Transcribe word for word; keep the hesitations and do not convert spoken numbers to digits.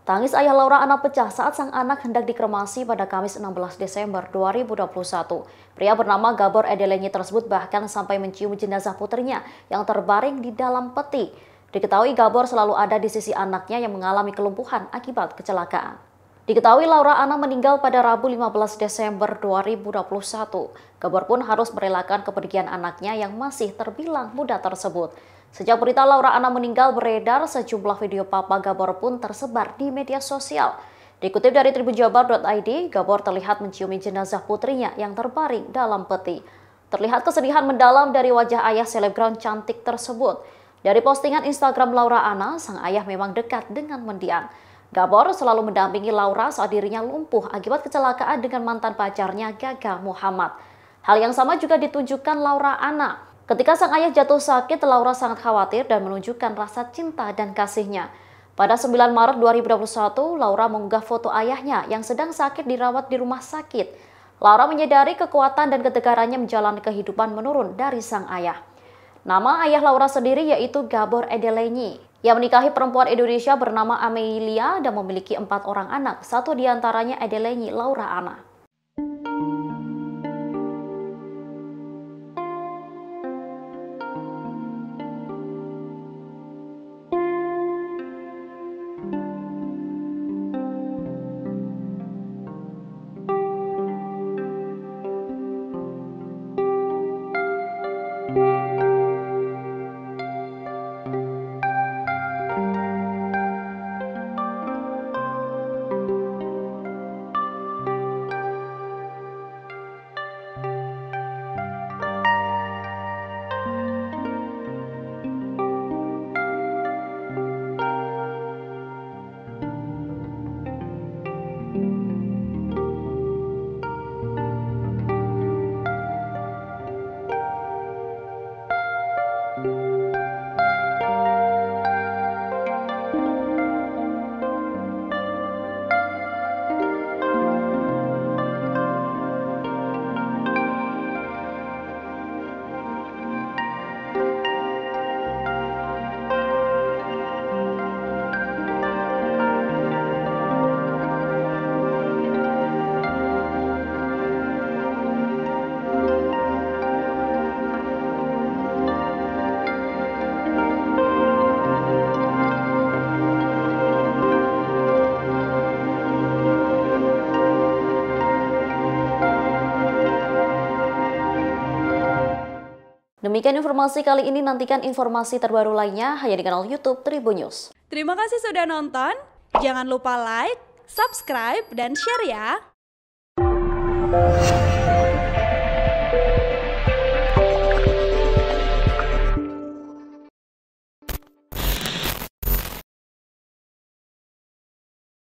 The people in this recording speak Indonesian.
Tangis ayah Laura Anna pecah saat sang anak hendak dikremasi pada Kamis enam belas Desember dua ribu dua puluh satu. Pria bernama Gabor Edelenyi tersebut bahkan sampai mencium jenazah putrinya yang terbaring di dalam peti. Diketahui Gabor selalu ada di sisi anaknya yang mengalami kelumpuhan akibat kecelakaan. Diketahui Laura Anna meninggal pada Rabu lima belas Desember dua ribu dua puluh satu. Gabor pun harus merelakan kepergian anaknya yang masih terbilang muda tersebut. Sejak berita Laura Anna meninggal beredar, sejumlah video papa Gabor pun tersebar di media sosial. Dikutip dari Tribun Jabar titik I D, Gabor terlihat menciumi jenazah putrinya yang terbaring dalam peti. Terlihat kesedihan mendalam dari wajah ayah selebgram cantik tersebut. Dari postingan Instagram Laura Anna, sang ayah memang dekat dengan mendiang. Gabor selalu mendampingi Laura saat dirinya lumpuh akibat kecelakaan dengan mantan pacarnya Gagah Muhammad. Hal yang sama juga ditunjukkan Laura Anna. Ketika sang ayah jatuh sakit, Laura sangat khawatir dan menunjukkan rasa cinta dan kasihnya. Pada sembilan Maret dua ribu dua puluh satu, Laura mengunggah foto ayahnya yang sedang sakit dirawat di rumah sakit. Laura menyadari kekuatan dan ketegarannya menjalani kehidupan menurun dari sang ayah. Nama ayah Laura sendiri yaitu Gabor Edelenyi, yang menikahi perempuan Indonesia bernama Amelia dan memiliki empat orang anak, satu diantaranya Edelenyi Laura Anna. Demikian informasi kali ini, nantikan informasi terbaru lainnya hanya di kanal YouTube Tribunnews. Terima kasih sudah nonton, jangan lupa like, subscribe, dan share ya!